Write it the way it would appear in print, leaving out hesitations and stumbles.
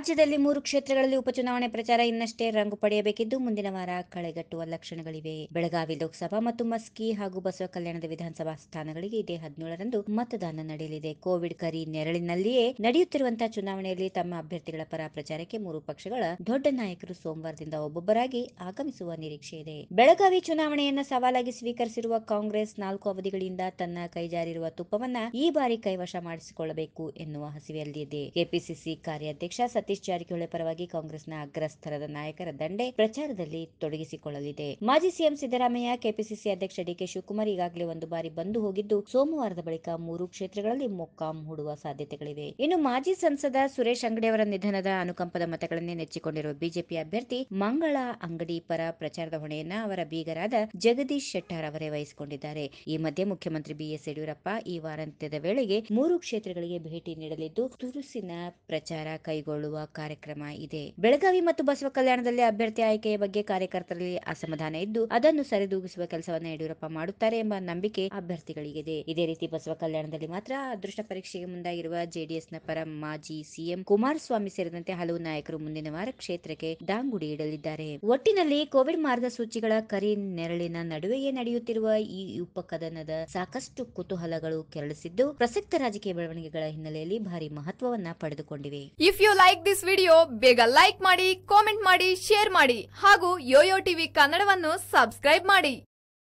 ರಾಜ್ಯದಲ್ಲಿ ಮೂರು ಕ್ಷೇತ್ರಗಳಲ್ಲಿ ಉಪಚುನಾವಣೆ ಪ್ರಚಾರ ಇನ್ನಷ್ಟೇ ರಂಗು ಪಡೆಯಬೇಕಿದ್ದು ಮುಂದಿನ ವಾರ ಕಳೆಗಟ್ಟುವ ಲಕ್ಷಣಗಳಿವೆ. ಬೆಳಗಾವಿ ಲೋಕಸಭಾ ಮತ್ತು ಮಸ್ಕಿ ಹಾಗೂ ಬಸವಕಲ್ಯಾಣದ ವಿಧಾನಸಭಾ ಸ್ಥಾನಗಳಿಗೆ ಇದೇ 17ರಂದು ಮತದಾನ ನಡೆಯಲಿದೆ. ಕೋವಿಡ್ ಕರಿ ನೆರಳಿನಲ್ಲಿಯೇ ನಡೆಯುತ್ತಿರುವಂತಹ ಚುನಾವಣೆಯಲ್ಲಿ ತಮ್ಮ ಅಭ್ಯರ್ಥಿಗಳ ಪರ ಪ್ರಚಾರಕ್ಕೆ ಮೂರು ಪಕ್ಷಗಳ ದೊಡ್ಡ ನಾಯಕರು ಸೋಮವಾರದಿಂದ ಒಬ್ಬೊಬ್ಬರಾಗಿ ಆಗಮಿಸುವ ನಿರೀಕ್ಷೆ ಇದೆ. ಬೆಳಗಾವಿ ಚುನಾವಣೆಯನ್ನು ಸವಾಲಾಗಿ ಸ್ವೀಕರಿಸಿರುವ ಕಾಂಗ್ರೆಸ್ 4 ಅವಧಿಗಳಿಂದ ತನ್ನ ಕೈಜಾರಿರುವ ತುಪ್ಪವನ್ನ ಈ ಬಾರಿ ಕೈವಶ ಮಾಡಿಸಿಕೊಳ್ಳಬೇಕು ಎನ್ನುವ ಹಸಿವೆಯಲ್ಲಿದೆ. ಕೆಪಿಸಿಸಿ ಕಾರ್ಯಾಧ್ಯಕ್ಷ ಸತೀಶ್ ಜಾರಕಿಹೊಳಿ ಪರವಾಗಿ ಕಾಂಗ್ರೆಸ್ನ ಅಗ್ರಸ್ಥರದ ನಾಯಕರ ದಂಡೆ ಪ್ರಚಾರದಲ್ಲಿ ತೊಡಗಿಸಿಕೊಳ್ಳಲಿದೆ. ಮಾಜಿ ಸಿಎಂ ಸಿದ್ದರಾಮಯ್ಯ, ಕೆಪಿಸಿಸಿ ಅಧ್ಯಕ್ಷ ಡಿಕೆ ಶಿವಕುಮಾರ್ ಈಗಾಗಲೇ ಒಂದು ಬಾರಿ ಬಂದು ಹೋಗಿದ್ದು, ಸೋಮವಾರದ ಬಳಿಕ ಮೂರು ಕ್ಷೇತ್ರಗಳಲ್ಲಿ ಮೊಕ್ಕಾಂ ಹೂಡುವ ಸಾಧ್ಯತೆಗಳಿವೆ. ಇನ್ನು ಮಾಜಿ ಸಂಸದ ಸುರೇಶ್ ಅಂಗಡಿ ಅವರ ನಿಧನದ ಅನುಕಂಪದ ಮತಗಳನ್ನೇ ನೆಚ್ಚಿಕೊಂಡಿರುವ ಬಿಜೆಪಿ ಅಭ್ಯರ್ಥಿ ಮಂಗಳ ಅಂಗಡಿ ಪರ ಪ್ರಚಾರದ ಹೊಣೆಯನ್ನ ಅವರ ಬೀಗರಾದ ಜಗದೀಶ್ ಶೆಟ್ಟಾರ್ ಅವರೇ ವಹಿಸಿಕೊಂಡಿದ್ದಾರೆ. ಈ ಮಧ್ಯೆ ಮುಖ್ಯಮಂತ್ರಿ ಬಿಎಸ್ ಯಡಿಯೂರಪ್ಪ ಈ ವಾರಾಂತ್ಯದ ವೇಳೆಗೆ ಮೂರು ಕ್ಷೇತ್ರಗಳಿಗೆ ಭೇಟಿ ನೀಡಲಿದ್ದು, ತುರುಸಿನ ಪ್ರಚಾರ ಕೈಗೊಳ್ಳುವ ಕಾರ್ಯಕ್ರಮ ಇದೆ. ಬೆಳಗಾವಿ ಮತ್ತು ಬಸವ ಕಲ್ಯಾಣದಲ್ಲಿ ಅಭ್ಯರ್ಥಿ ಆಯ್ಕೆಯ ಬಗ್ಗೆ ಕಾರ್ಯಕರ್ತರಲ್ಲಿ ಅಸಮಾಧಾನ ಇದ್ದು, ಅದನ್ನು ಸರಿದೂಗಿಸುವ ಕೆಲಸವನ್ನು ಯಡಿಯೂರಪ್ಪ ಮಾಡುತ್ತಾರೆ ಎಂಬ ನಂಬಿಕೆ ಅಭ್ಯರ್ಥಿಗಳಿಗಿದೆ. ಇದೇ ರೀತಿ ಬಸವ ಕಲ್ಯಾಣದಲ್ಲಿ ಮಾತ್ರ ಅದೃಷ್ಟ ಪರೀಕ್ಷೆಗೆ ಮುಂದಾಗಿರುವ ಜೆಡಿಎಸ್ನ ಪರ ಮಾಜಿ ಸಿಎಂ ಕುಮಾರಸ್ವಾಮಿ ಸೇರಿದಂತೆ ಹಲವು ನಾಯಕರು ಮುಂದಿನ ವಾರ ಕ್ಷೇತ್ರಕ್ಕೆ ದಾಂಗುಡಿ ಇಡಲಿದ್ದಾರೆ. ಒಟ್ಟಿನಲ್ಲಿ ಕೋವಿಡ್ ಮಾರ್ಗಸೂಚಿಗಳ ಕರಿ ನೆರಳಿನ ನಡುವೆಯೇ ನಡೆಯುತ್ತಿರುವ ಈ ಉಪಕದನದ ಸಾಕಷ್ಟು ಕುತೂಹಲಗಳು ಕೆರಳಿಸಿದ್ದು, ಪ್ರಸಕ್ತ ರಾಜಕೀಯ ಬೆಳವಣಿಗೆಗಳ ಹಿನ್ನೆಲೆಯಲ್ಲಿ ಭಾರಿ ಮಹತ್ವವನ್ನ ಪಡೆದುಕೊಂಡಿವೆ. If you like this video, ಬೇಗ ಲೈಕ್ ಮಾಡಿ, ಕಾಮೆಂಟ್ ಮಾಡಿ, ಶೇರ್ ಮಾಡಿ ಹಾಗೂ ಯೋಯೋ ಟಿವಿ ಕನ್ನಡವನ್ನು ಸಬ್ಸ್ಕ್ರೈಬ್ ಮಾಡಿ.